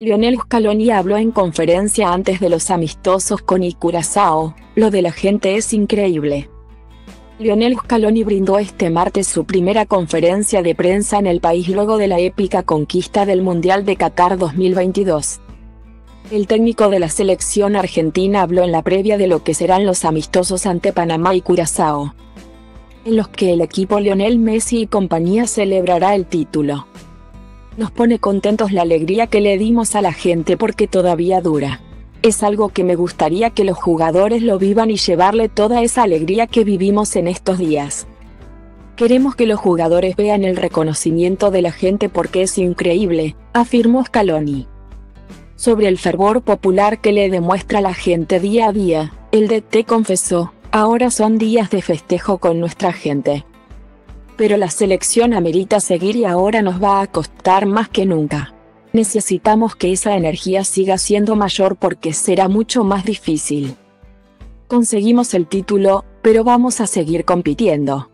Lionel Scaloni habló en conferencia antes de los amistosos con Curazao: "Lo de la gente es increíble". Lionel Scaloni brindó este martes su primera conferencia de prensa en el país luego de la épica conquista del Mundial de Qatar 2022. El técnico de la selección argentina habló en la previa de lo que serán los amistosos ante Panamá y Curazao, en los que el equipo Lionel Messi y compañía celebrará el título. "Nos pone contentos la alegría que le dimos a la gente porque todavía dura. Es algo que me gustaría que los jugadores lo vivan y llevarle toda esa alegría que vivimos en estos días. Queremos que los jugadores vean el reconocimiento de la gente porque es increíble", afirmó Scaloni. Sobre el fervor popular que le demuestra la gente día a día, el DT confesó: "Ahora son días de festejo con nuestra gente. Pero la selección amerita seguir y ahora nos va a costar más que nunca. Necesitamos que esa energía siga siendo mayor porque será mucho más difícil. Conseguimos el título, pero vamos a seguir compitiendo.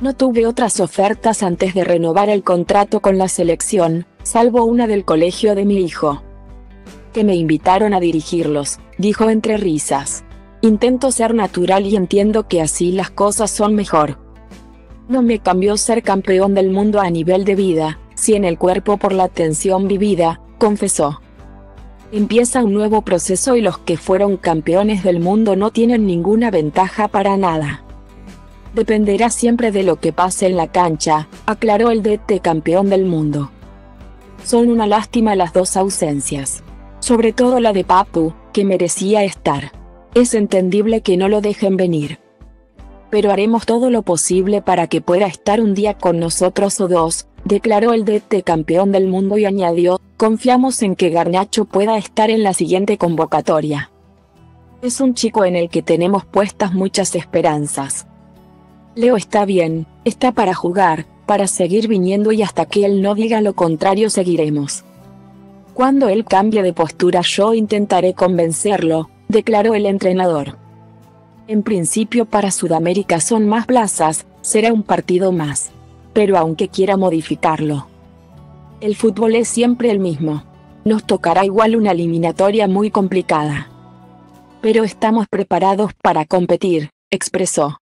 No tuve otras ofertas antes de renovar el contrato con la selección, salvo una del colegio de mi hijo, que me invitaron a dirigirlos", dijo entre risas. "Intento ser natural y entiendo que así las cosas son mejor. No me cambió ser campeón del mundo a nivel de vida, si en el cuerpo por la tensión vivida", confesó. "Empieza un nuevo proceso y los que fueron campeones del mundo no tienen ninguna ventaja para nada. Dependerá siempre de lo que pase en la cancha", aclaró el DT campeón del mundo. "Son una lástima las dos ausencias. Sobre todo la de Papu, que merecía estar. Es entendible que no lo dejen venir. Pero haremos todo lo posible para que pueda estar un día con nosotros o dos", declaró el DT campeón del mundo y añadió: "Confiamos en que Garnacho pueda estar en la siguiente convocatoria. Es un chico en el que tenemos puestas muchas esperanzas. Leo está bien, está para jugar, para seguir viniendo y hasta que él no diga lo contrario seguiremos. Cuando él cambie de postura yo intentaré convencerlo", declaró el entrenador. "En principio para Sudamérica son más plazas, será un partido más. Pero aunque quiera modificarlo, el fútbol es siempre el mismo. Nos tocará igual una eliminatoria muy complicada. Pero estamos preparados para competir", expresó.